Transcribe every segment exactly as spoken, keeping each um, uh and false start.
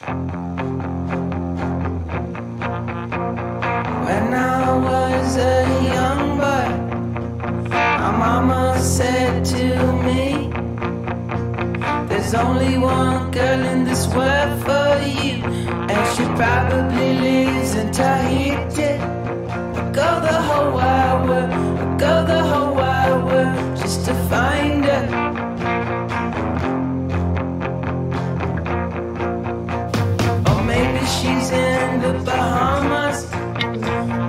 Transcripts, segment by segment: When I was a young boy, my mama said to me, there's only one girl in this world for you, and she probably lives in Tahiti. I'd go the whole wide world, I'd go the whole wide world just to find her. She's in the Bahamas,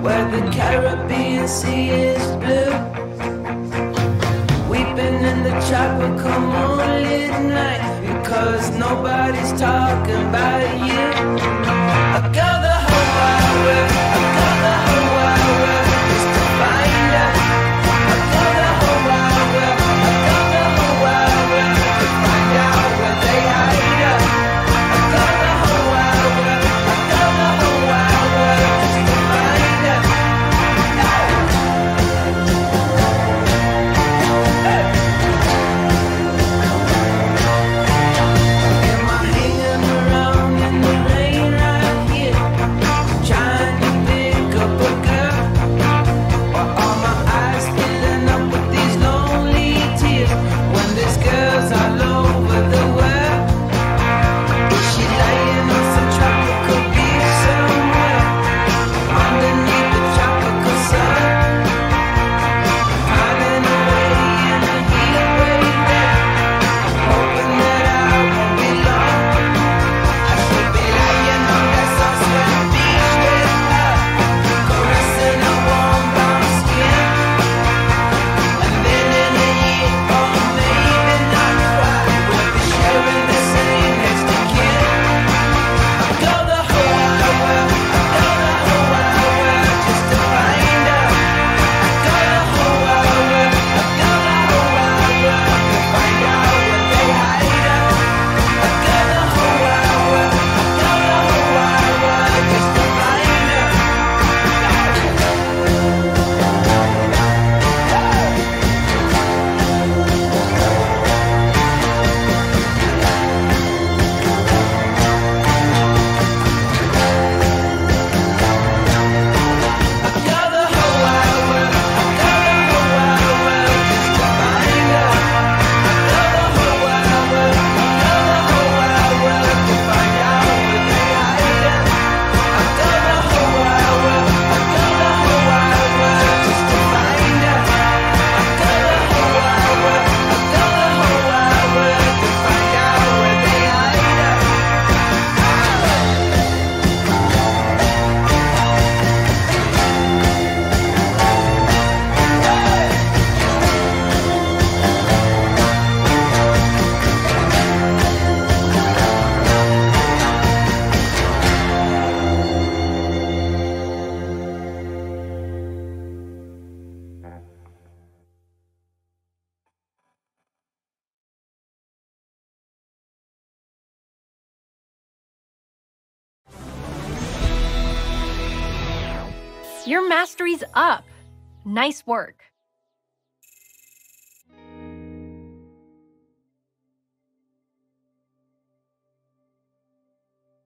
where the Caribbean Sea is blue. Weeping in the tropical moonlit night, because nobody's talking about you. I got the whole wide world, I got the whole wide world just to find out. I got the whole wide world, I got the whole wide world to find out where they hide us. I got the whole wide world. Your mastery's up. Nice work.